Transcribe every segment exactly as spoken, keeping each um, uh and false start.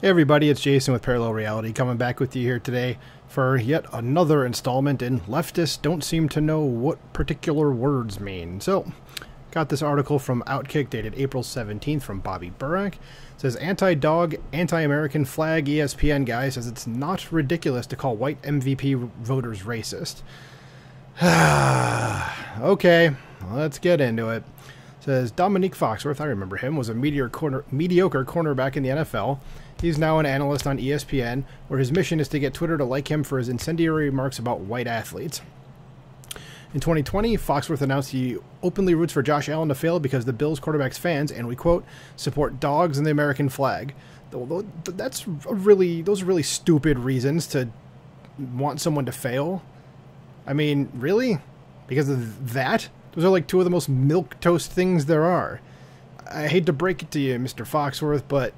Hey everybody, it's Jason with Parallel Reality coming back with you here today for yet another installment in Leftists Don't Seem to Know What Particular Words Mean. So, got this article from Outkick dated April seventeenth from Bobby Burack. It says, anti-dog, anti-American flag E S P N guy says it's not ridiculous to call white M V P voters racist. Okay, let's get into it. It says, Dominique Foxworth, I remember him, was a meteor corner, mediocre cornerback in the N F L. He's now an analyst on E S P N, where his mission is to get Twitter to like him for his incendiary remarks about white athletes. In twenty twenty, Foxworth announced he openly roots for Josh Allen to fail because the Bills quarterback's fans, and we quote, support dogs and the American flag. That's a really, those are really stupid reasons to want someone to fail. I mean, really? Because of that? Those are like two of the most milquetoast things there are. I hate to break it to you, Mister Foxworth, but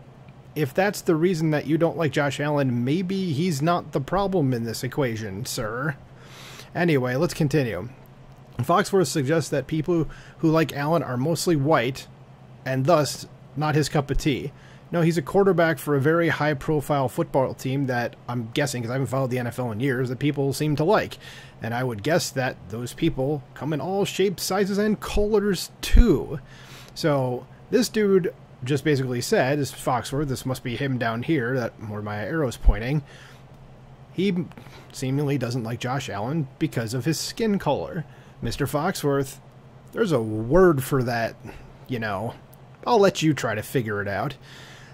if that's the reason that you don't like Josh Allen, maybe he's not the problem in this equation, sir. Anyway, let's continue. Foxworth suggests that people who like Allen are mostly white, and thus not his cup of tea. No, he's a quarterback for a very high-profile football team that, I'm guessing, because I haven't followed the N F L in years, that people seem to like. And I would guess that those people come in all shapes, sizes, and colors, too. So, this dude just basically said, this Foxworth, this must be him down here, that where my arrow's pointing, he seemingly doesn't like Josh Allen because of his skin color. Mister Foxworth, there's a word for that, you know. I'll let you try to figure it out.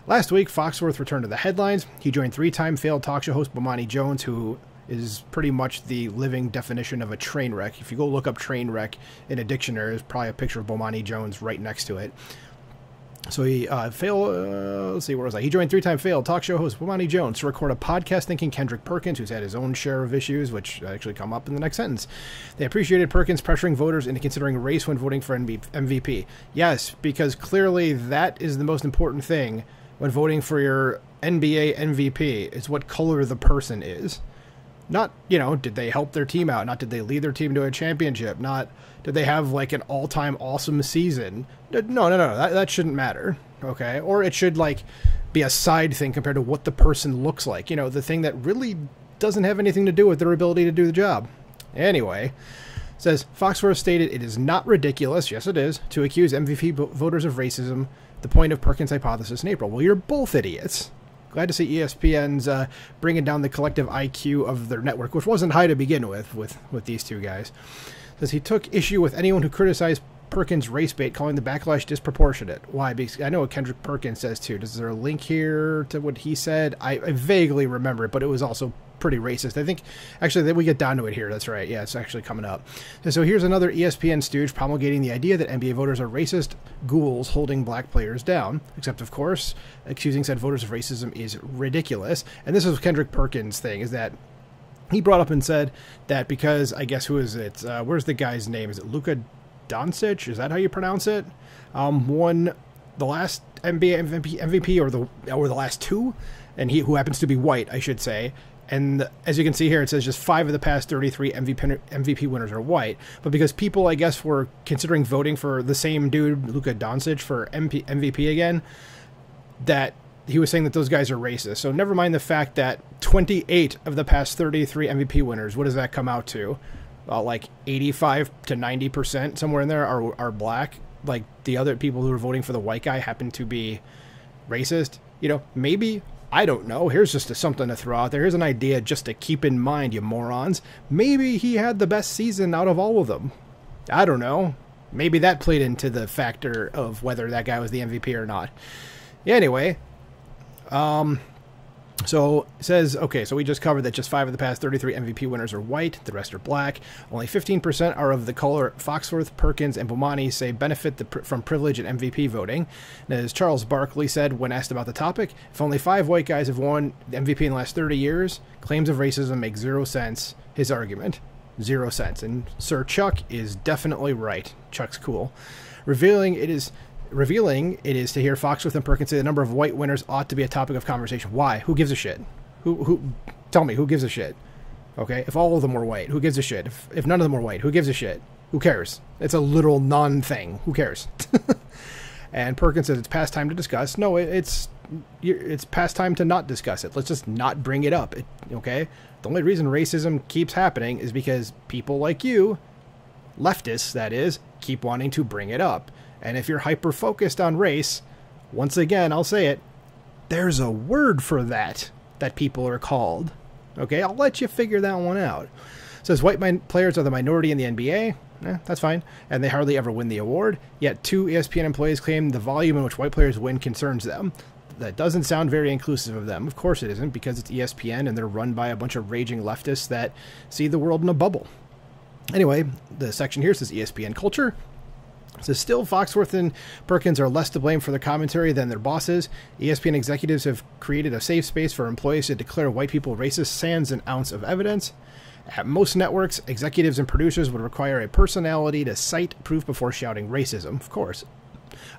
Last week, Foxworth returned to the headlines. He joined three-time failed talk show host Bomani Jones, who is pretty much the living definition of a train wreck. If you go look up train wreck in a dictionary, there's probably a picture of Bomani Jones right next to it. So he uh, failed, uh, let's see, where was I? He joined three-time failed talk show host Bomani Jones to record a podcast thanking Kendrick Perkins, who's had his own share of issues, which actually come up in the next sentence. They appreciated Perkins pressuring voters into considering race when voting for M V P. Yes, because clearly that is the most important thing when voting for your N B A M V P. It's what color the person is. Not, you know, did they help their team out? Not did they lead their team to a championship? Not did they have, like, an all-time awesome season? No, no, no, that, that shouldn't matter, okay? Or it should, like, be a side thing compared to what the person looks like. You know, the thing that really doesn't have anything to do with their ability to do the job. Anyway, it says, Foxworth stated, it is not ridiculous, yes it is, to accuse M V P voters of racism, the point of Perkins' hypothesis in April. Well, you're both idiots. Glad to see E S P N's uh, bringing down the collective I Q of their network, which wasn't high to begin with, with, with these two guys. Says he took issue with anyone who criticized Perkins' race bait, calling the backlash disproportionate. Why? Because I know what Kendrick Perkins says, too. Is there a link here to what he said? I, I vaguely remember it, but it was also pretty racist. I think, actually, that we get down to it here. That's right. Yeah, it's actually coming up. And so here's another E S P N stooge promulgating the idea that N B A voters are racist ghouls holding black players down. Except, of course, accusing said voters of racism is ridiculous. And this is Kendrick Perkins' thing, is that he brought up and said that because, I guess, who is it? Uh, where's the guy's name? Is it Luka Doncic? Is that how you pronounce it? Um, won the last N B A M V P, or the or the last two, and he, who happens to be white, I should say. And as you can see here, it says just five of the past thirty-three M V P winners are white. But because people, I guess, were considering voting for the same dude, Luka Doncic, for M V P again, that he was saying that those guys are racist. So never mind the fact that twenty-eight of the past thirty-three M V P winners, what does that come out to? Uh, like eighty-five to ninety percent, somewhere in there, are, are black. Like the other people who are voting for the white guy happen to be racist. You know, maybe, I don't know. Here's just a, something to throw out there. Here's an idea just to keep in mind, you morons. Maybe he had the best season out of all of them. I don't know. Maybe that played into the factor of whether that guy was the M V P or not. Yeah, anyway. Um, so it says, okay, so we just covered that just five of the past thirty-three M V P winners are white. The rest are black. Only fifteen percent are of the color Foxworth, Perkins, and Bomani say benefit the, from privilege in M V P voting. And as Charles Barkley said when asked about the topic, if only five white guys have won the M V P in the last thirty years, claims of racism make zero sense. His argument, zero sense. And Sir Chuck is definitely right. Chuck's cool. Revealing it is... Revealing it is to hear Foxworth and Perkins say the number of white winners ought to be a topic of conversation. Why? Who gives a shit? Who, who, tell me, who gives a shit? Okay, if all of them were white, who gives a shit? If, if none of them were white, who gives a shit? Who cares? It's a literal non-thing. Who cares? And Perkins says it's past time to discuss. No, it, it's it's past time to not discuss it. Let's just not bring it up, it, okay? The only reason racism keeps happening is because people like you, leftists, that is, keep wanting to bring it up. And if you're hyper-focused on race, once again, I'll say it, there's a word for that that people are called, okay? I'll let you figure that one out. It says white min- players are the minority in the N B A. Eh, that's fine, and they hardly ever win the award, yet two E S P N employees claim the volume in which white players win concerns them. That doesn't sound very inclusive of them. Of course it isn't, because it's E S P N and they're run by a bunch of raging leftists that see the world in a bubble. Anyway, the section here says E S P N culture. It says still, Foxworth and Perkins are less to blame for their commentary than their bosses. E S P N executives have created a safe space for employees to declare white people racist sans an ounce of evidence. At most networks, executives and producers would require a personality to cite proof before shouting racism, of course.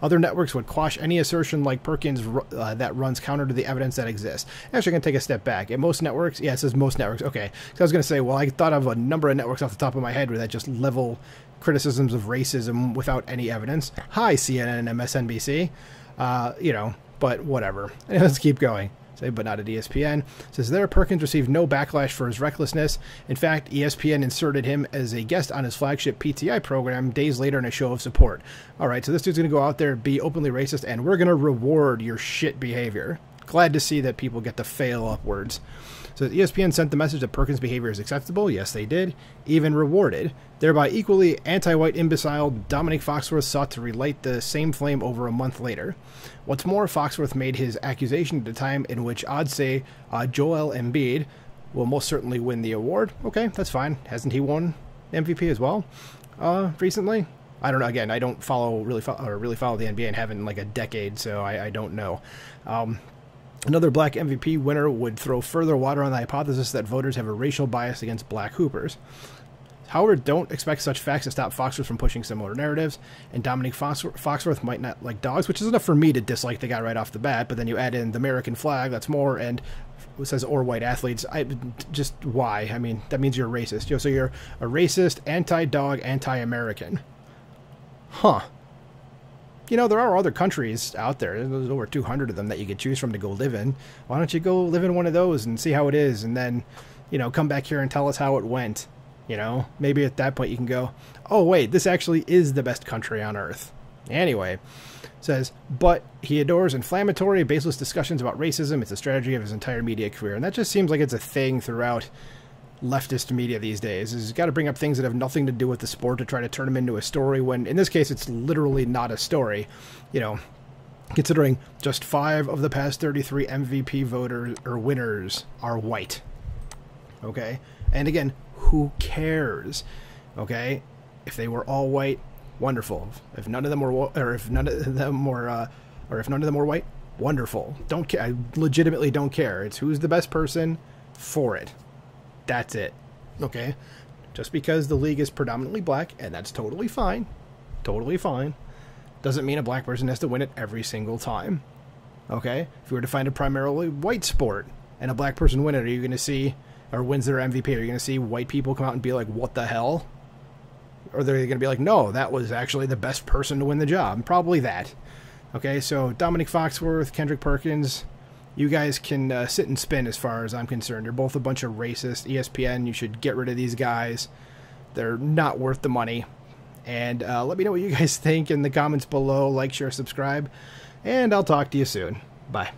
Other networks would quash any assertion like Perkins uh, that runs counter to the evidence that exists. Actually, I can take a step back. At most networks, yeah, it says most networks. Okay, so I was going to say, well, I thought of a number of networks off the top of my head where that just level criticisms of racism without any evidence. Hi, C N N and M S N B C. Uh, you know, but whatever. Let's keep going. Say, but not at E S P N. It says there, Perkins received no backlash for his recklessness. In fact, E S P N inserted him as a guest on his flagship P T I program days later in a show of support. All right, so this dude's going to go out there, be openly racist, and we're going to reward your shit behavior. Glad to see that people get to fail upwards. So E S P N sent the message that Perkins' behavior is acceptable. Yes, they did. Even rewarded. Thereby equally anti-white imbecile Dominique Foxworth sought to relight the same flame over a month later. What's more, Foxworth made his accusation at a time in which odds say uh, Joel Embiid will most certainly win the award. Okay, that's fine. Hasn't he won M V P as well uh, recently? I don't know. Again, I don't follow really fo- or really follow the N B A and haven't in like a decade, so I, I don't know. Um... Another black M V P winner would throw further water on the hypothesis that voters have a racial bias against black hoopers. However, don't expect such facts to stop Foxworth from pushing similar narratives, and Dominique Foxworth might not like dogs, which is enough for me to dislike the guy right off the bat, but then you add in the American flag, that's more, and it says, or white athletes. I just, why? I mean, that means you're racist. You know, so you're a racist, anti-dog, anti-American. Huh. You know, there are other countries out there. There's over two hundred of them that you could choose from to go live in. Why don't you go live in one of those and see how it is, and then, you know, come back here and tell us how it went. You know, maybe at that point you can go, oh, wait, this actually is the best country on earth. Anyway, says, but he adores inflammatory, baseless discussions about racism. It's a strategy of his entire media career. And that just seems like it's a thing throughout leftist media these days. Is got to bring up things that have nothing to do with the sport to try to turn them into a story, when in this case it's literally not a story. You know, considering just five of the past thirty-three M V P voters or winners are white. Okay, and again, who cares? Okay, if they were all white, wonderful. If none of them were, or if none of them were, uh, or if none of them were white, wonderful. Don't care. I legitimately don't care. It's who's the best person for it. That's it. Okay, just because the league is predominantly black, and that's totally fine, totally fine, doesn't mean a black person has to win it every single time. Okay, if you were to find a primarily white sport and a black person win it, are you going to see, or wins their M V P, are you going to see white people come out and be like, what the hell? Or they're going to be like, no, that was actually the best person to win the job. Probably that. Okay, so Dominique Foxworth, Kendrick Perkins, you guys can uh, sit and spin as far as I'm concerned. You're both a bunch of racists. E S P N, you should get rid of these guys. They're not worth the money. And uh, let me know what you guys think in the comments below. Like, share, subscribe. And I'll talk to you soon. Bye.